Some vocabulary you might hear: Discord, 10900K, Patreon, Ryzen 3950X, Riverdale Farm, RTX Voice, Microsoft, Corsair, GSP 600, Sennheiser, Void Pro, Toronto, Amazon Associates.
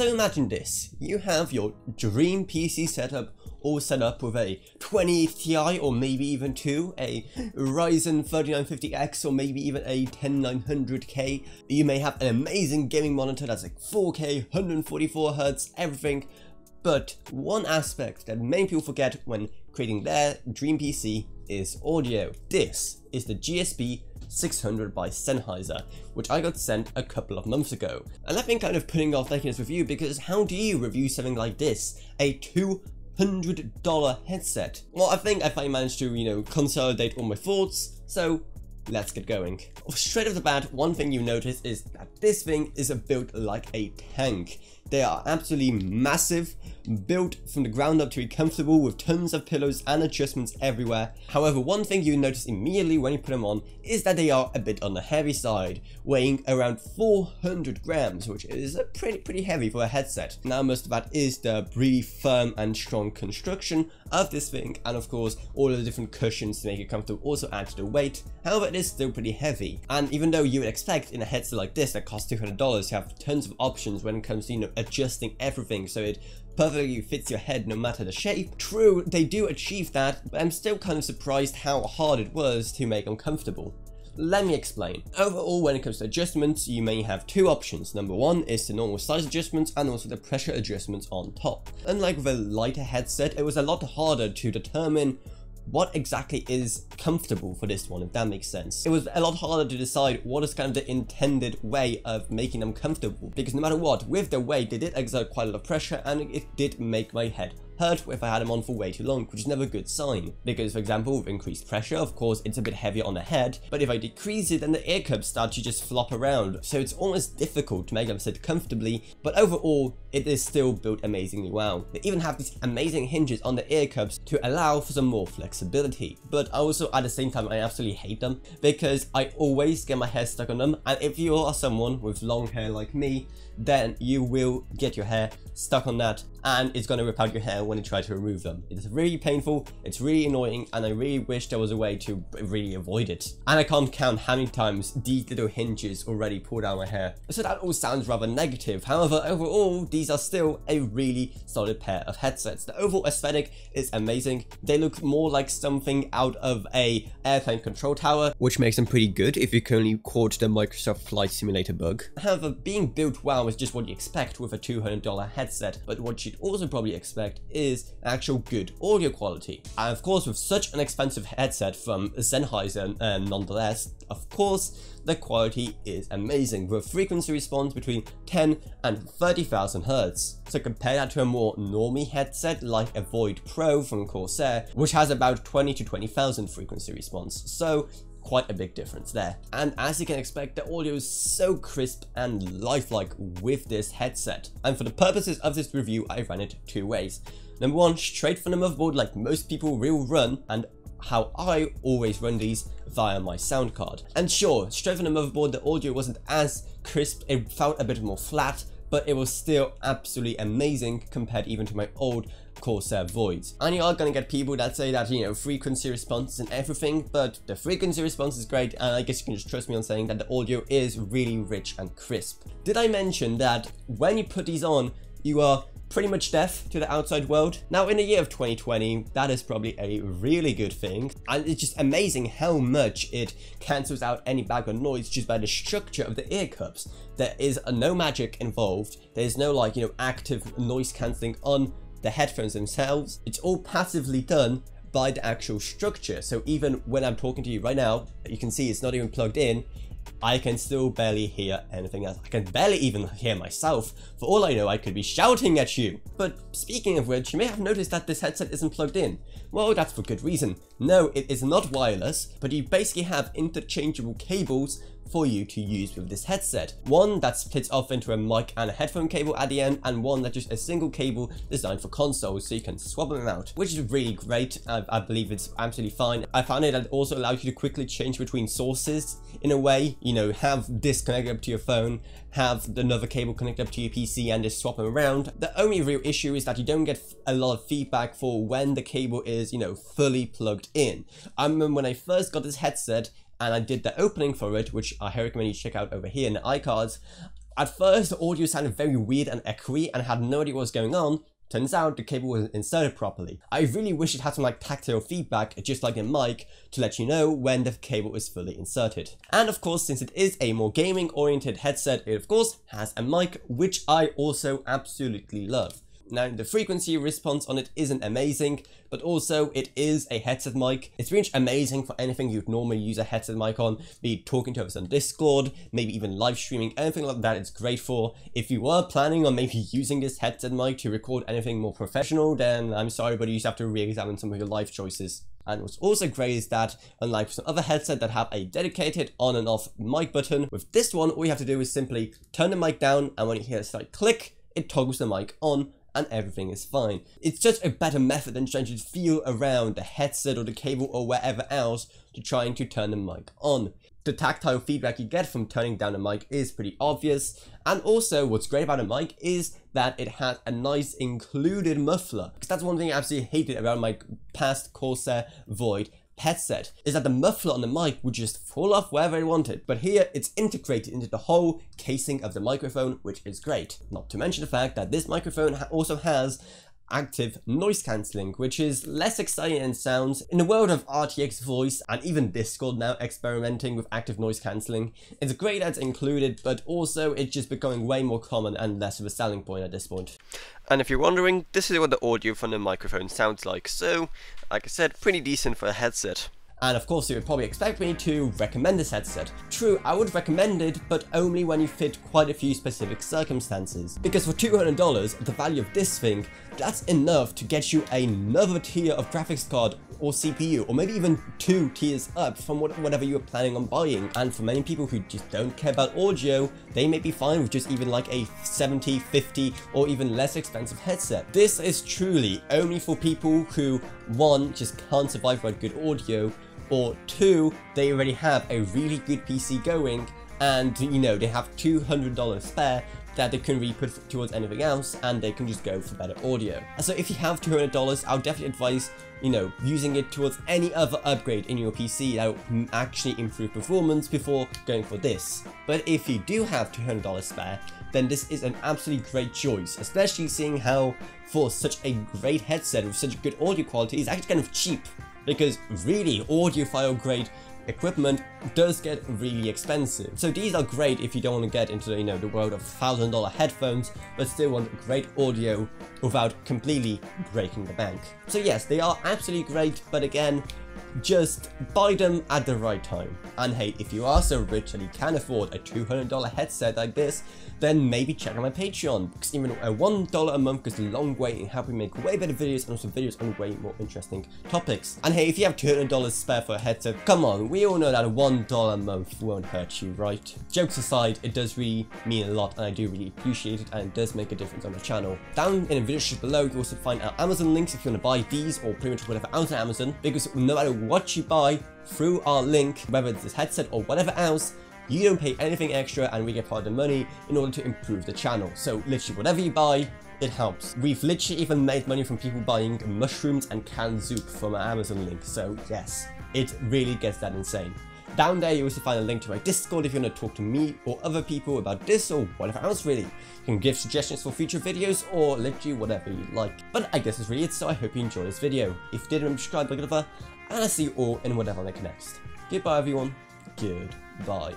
So imagine this, you have your dream PC setup all set up with a 20 Ti or maybe even 2, a Ryzen 3950X or maybe even a 10900K. You may have an amazing gaming monitor that's like 4K, 144Hz, everything. But one aspect that many people forget when creating their dream PC is audio. This is the GSP 600 by Sennheiser, which I got sent a couple of months ago. And I've been kind of putting off making this review because how do you review something like this? A $200 headset? Well, I think I finally managed to, consolidate all my thoughts, so let's get going. Straight off the bat, one thing you notice is that this thing is built like a tank. They are absolutely massive, built from the ground up to be comfortable with tons of pillows and adjustments everywhere. However, one thing you notice immediately when you put them on is that they are a bit on the heavy side, weighing around 400 grams, which is pretty heavy for a headset. Now, most of that is the really firm and strong construction of this thing, and of course, all of the different cushions to make it comfortable also add to the weight. However, it is still pretty heavy, and even though you would expect in a headset like this that costs $200 to have tons of options when it comes to, adjusting everything so it perfectly fits your head no matter the shape. True, they do achieve that, but I'm still kind of surprised how hard it was to make them comfortable. Let me explain. Overall, when it comes to adjustments, you may have two options. Number one is the normal size adjustments and also the pressure adjustments on top. Unlike with a lighter headset, it was a lot harder to determine what exactly is comfortable for this one, if that makes sense. It was a lot harder to decide what is kind of the intended way of making them comfortable, because no matter what, with the weight, they did exert quite a lot of pressure and it did make my head hurt if I had them on for way too long, which is never a good sign. Because, for example, with increased pressure, of course, it's a bit heavier on the head, but if I decrease it, then the ear cups start to just flop around, so it's almost difficult to make them sit comfortably, but overall, it is still built amazingly well. They even have these amazing hinges on the ear cups to allow for some more flexibility, but also, at the same time, I absolutely hate them, because I always get my hair stuck on them, and if you are someone with long hair like me, then you will get your hair stuck on that, and it's going to rip out your hair when you try to remove them. It's really painful, it's really annoying, and I really wish there was a way to really avoid it. And I can't count how many times these little hinges already pulled out my hair. So that all sounds rather negative. However, overall, these are still a really solid pair of headsets. The overall aesthetic is amazing. They look more like something out of an airplane control tower, which makes them pretty good if you can only quote the Microsoft Flight Simulator bug. However, being built well is just what you expect with a $200 headset, but what you'd also probably expect is actual good audio quality. And of course, with such an expensive headset from Sennheiser nonetheless, of course, the quality is amazing, with frequency response between 10 and 30,000 Hz. So compare that to a more normie headset like a Void Pro from Corsair, which has about 20 to 20,000 frequency response. So quite a big difference there. And as you can expect, the audio is so crisp and lifelike with this headset. And for the purposes of this review, I ran it two ways. Number one, straight from the motherboard like most people will run, and how I always run these via my sound card. And sure, straight from the motherboard, the audio wasn't as crisp, it felt a bit more flat, but it was still absolutely amazing compared even to my old Corsair Voids. And you are going to get people that say that, frequency response and everything, but the frequency response is great, and I guess you can just trust me on saying that the audio is really rich and crisp. Did I mention that when you put these on, you are pretty much deaf to the outside world? Now, in the year of 2020, that is probably a really good thing, and it's just amazing how much it cancels out any background noise just by the structure of the ear cups. There is no magic involved, there's no active noise cancelling on the headphones themselves. It's all passively done by the actual structure, so even when I'm talking to you right now, you can see it's not even plugged in, I can still barely hear anything else. I can barely even hear myself. For all I know, I could be shouting at you. But speaking of which, you may have noticed that this headset isn't plugged in. Well, that's for good reason. No, it is not wireless, but you basically have interchangeable cables for you to use with this headset. One that splits off into a mic and a headphone cable at the end, and one that's just a single cable designed for consoles, so you can swap them out, which is really great. I believe it's absolutely fine. I found it also allows you to quickly change between sources in a way, have this connected up to your phone, have another cable connected up to your PC, and just swap them around. The only real issue is that you don't get a lot of feedback for when the cable is, fully plugged in. I remember when I first got this headset, and I did the opening for it, which I recommend you check out over here in the iCards, At first, the audio sounded very weird and echoey and had no idea what was going on. Turns out the cable wasn't inserted properly. I really wish it had some like tactile feedback, just like a mic, to let you know when the cable is fully inserted. And of course, since it is a more gaming oriented headset, it of course has a mic, which I also absolutely love. Now, the frequency response on it isn't amazing, but also it is a headset mic. It's pretty much amazing for anything you'd normally use a headset mic on, be it talking to us on Discord, maybe even live streaming, anything like that it's great for. If you were planning on maybe using this headset mic to record anything more professional, then I'm sorry, but you just have to re-examine some of your life choices. And what's also great is that, unlike some other headsets that have a dedicated on and off mic button, with this one, all you have to do is simply turn the mic down, and when you hear a slight click, it toggles the mic on, and everything is fine. It's just a better method than trying to feel around the headset or the cable or wherever else to trying to turn the mic on. The tactile feedback you get from turning down the mic is pretty obvious, and also what's great about a mic is that it has a nice included muffler, because that's one thing I absolutely hated about my past Corsair Void headset, is that the muffler on the mic would just fall off wherever I wanted, but here it's integrated into the whole casing of the microphone, which is great. Not to mention the fact that this microphone also has active noise cancelling, which is less exciting in sounds. In the world of RTX Voice and even Discord now experimenting with active noise cancelling, it's great that it's included, but also it's just becoming way more common and less of a selling point at this point. And if you're wondering, this is what the audio from the microphone sounds like, so like I said, pretty decent for a headset. And of course, you would probably expect me to recommend this headset. True, I would recommend it, but only when you fit quite a few specific circumstances. Because for $200, the value of this thing, that's enough to get you another tier of graphics card or CPU, or maybe even two tiers up from whatever you were planning on buying. And for many people who just don't care about audio, they may be fine with just even like a $70, $50, or even less expensive headset. This is truly only for people who, one, just can't survive without good audio, or two, they already have a really good PC going and, you know, they have $200 spare that they can really put towards anything else and they can just go for better audio. So if you have $200, I would definitely advise, you know, using it towards any other upgrade in your PC that will actually improve performance before going for this. But if you do have $200 spare, then this is an absolutely great choice, especially seeing how for such a great headset with such good audio quality, it's actually kind of cheap. Because really, audiophile grade equipment does get really expensive. So these are great if you don't want to get into, you know, the world of $1,000 headphones, but still want great audio without completely breaking the bank. So yes, they are absolutely great, but again, just buy them at the right time. And hey, if you are so rich and you can afford a $200 headset like this, then maybe check out my Patreon, because even at $1 a month goes a long way in helping me make way better videos and also videos on way more interesting topics. And hey, if you have $200 spare for a headset, come on, we all know that $1 a month won't hurt you, right? Jokes aside, it does really mean a lot and I do really appreciate it, and it does make a difference on the channel. Down in the video description below, you also find our Amazon links if you want to buy these or pretty much whatever else on Amazon, because no matter what you buy through our link, whether it's this headset or whatever else, you don't pay anything extra and we get part of the money in order to improve the channel. So literally whatever you buy, it helps. We've literally even made money from people buying mushrooms and canned soup from our Amazon link. So yes, it really gets that insane. Down there you also find a link to my Discord if you want to talk to me or other people about this or whatever else really. You can give suggestions for future videos or literally whatever you like. But I guess that's really it, so I hope you enjoyed this video. If you did, remember to subscribe, like and whatever, and I'll see you all in whatever I make next. Goodbye everyone, goodbye.